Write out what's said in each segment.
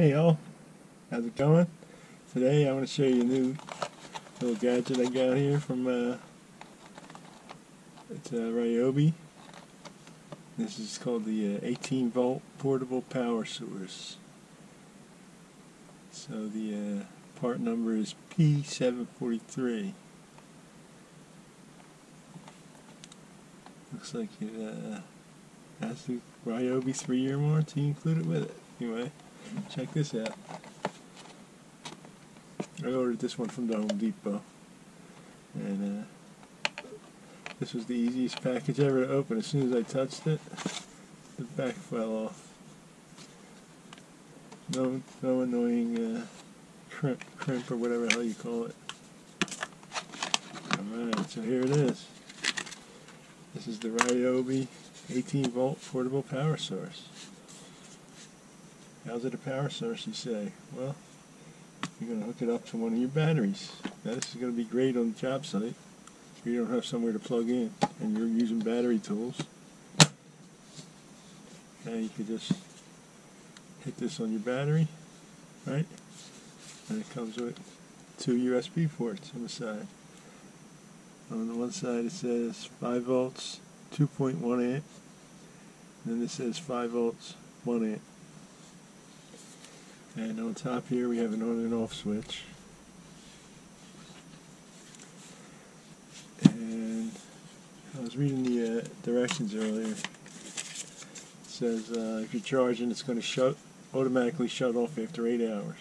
Hey y'all, how's it going? Today I want to show you a new little gadget I got here from it's Ryobi. This is called the 18 volt portable power source. So the part number is P743. Looks like it has the Ryobi 3-year warranty included with it. Anyway, check this out. I ordered this one from the Home Depot, and this was the easiest package ever to open. As soon as I touched it, the back fell off. No annoying crimp or whatever the hell you call it. Alright, so here it is. This is the Ryobi 18 volt portable power source. How's it a power source, you say? Well, you're going to hook it up to one of your batteries. Now, this is going to be great on the job site if you don't have somewhere to plug in and you're using battery tools. Now you can just hit this on your battery, right? And it comes with two USB ports on the side. On the one side it says 5 volts, 2.1 amp. And then it says 5 volts, 1 amp. And on top here we have an on and off switch. And I was reading the directions earlier. It says if you're charging, it's going to automatically shut off after 8 hours.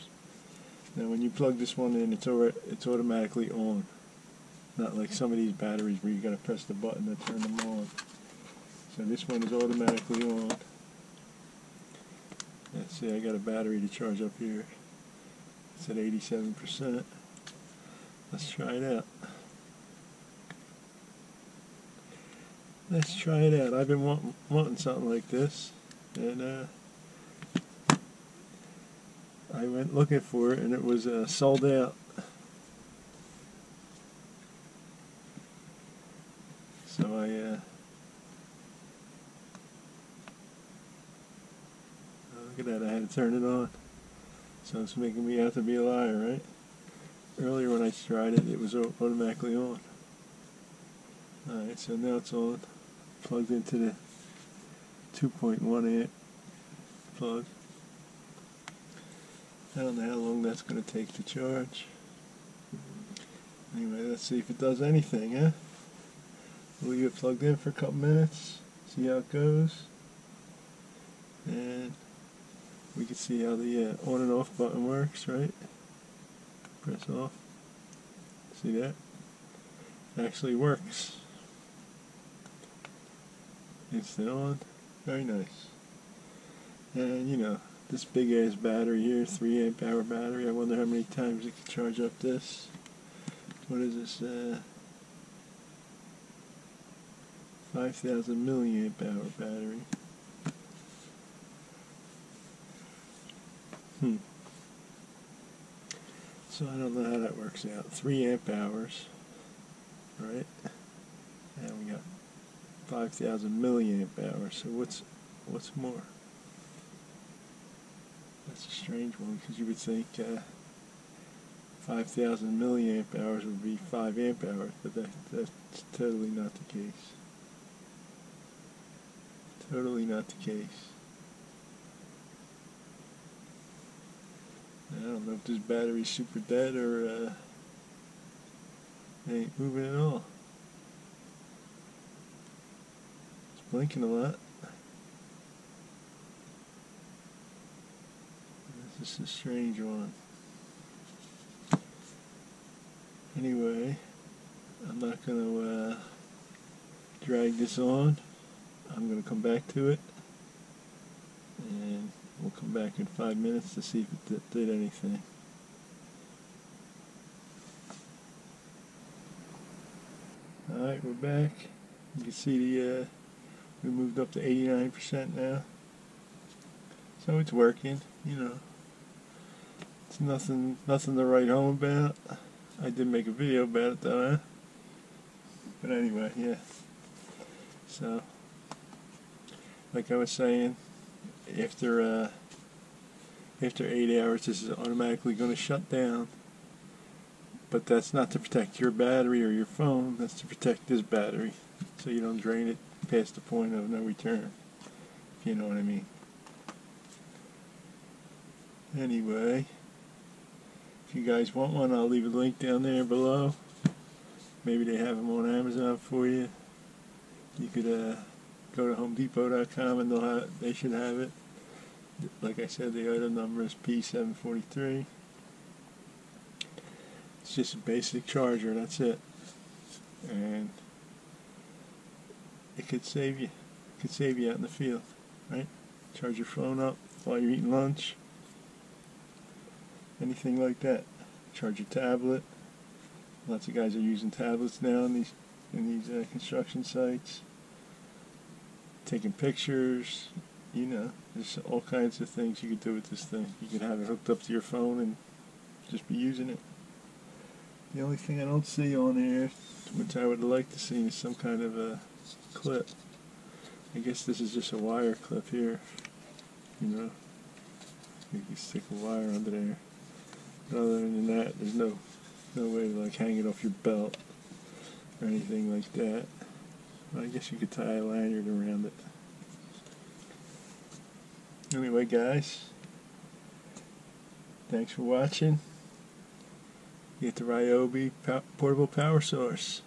Now when you plug this one in, it's automatically on. Not like some of these batteries where you got to press the button to turn them on. So this one is automatically on. Let's see, I got a battery to charge up here. It's at 87%. Let's try it out. I've been wanting something like this, and I went looking for it, and it was sold out. So look at that, I had to turn it on. So it's making me out to be a liar, right? Earlier when I tried it, it was automatically on. Alright, so now it's on. Plugged into the 2.1 amp plug. I don't know how long that's going to take to charge. Anyway, let's see if it does anything, huh? We'll leave it plugged in for a couple minutes, see how it goes. And we can see how the on and off button works, right? Press off. See that? It actually works. Instant on. Very nice. And you know, this big ass battery here, 3 amp hour battery. I wonder how many times it can charge up this. What is this? 5,000 milliamp hour battery. So I don't know how that works out. 3 amp hours, right? And we got 5,000 milliamp hours. So what's more? That's a strange one, because you would think 5,000 milliamp hours would be 5 amp hours, but that's totally not the case. Totally not the case. I don't know if this battery's super dead or it ain't moving at all. It's blinking a lot. This is a strange one. Anyway, I'm not going to drag this on. I'm going to come back to it. And we'll come back in 5 minutes to see if it did anything. Alright, we're back. You can see the we moved up to 89% now. So it's working, you know. It's nothing to write home about. I did make a video about it though, huh? But anyway, yeah. So like I was saying, after after 8 hours this is automatically going to shut down. But that's not to protect your battery or your phone, that's to protect this battery, so you don't drain it past the point of no return, if you know what I mean. Anyway, if you guys want one, I'll leave a link down there below. Maybe they have them on Amazon for you. You could go to homedepot.com and they should have it. Like I said, the item number is P743. It's just a basic charger, that's it. And it could save you. It could save you out in the field, right? Charge your phone up while you're eating lunch. Anything like that. Charge your tablet. Lots of guys are using tablets now in these construction sites. Taking pictures, you know, there's all kinds of things you could do with this thing. You could have it hooked up to your phone and just be using it. The only thing I don't see on there, which I would like to see, is some kind of a clip. I guess this is just a wire clip here, you know. You can stick a wire under there. But other than that, there's no way to like hang it off your belt or anything like that. Well, I guess you could tie a lanyard around it. Anyway, guys, thanks for watching. Get the Ryobi portable power source.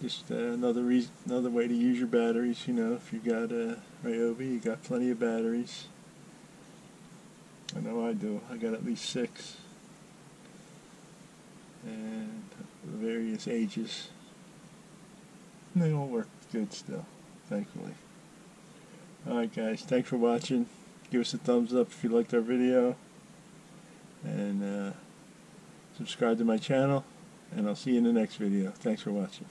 Just another way to use your batteries. You know, if you got a Ryobi, you got plenty of batteries. I know I do. I got at least 6, and various ages. And they all work good still, thankfully. Alright guys, thanks for watching. Give us a thumbs up if you liked our video. And subscribe to my channel. And I'll see you in the next video. Thanks for watching.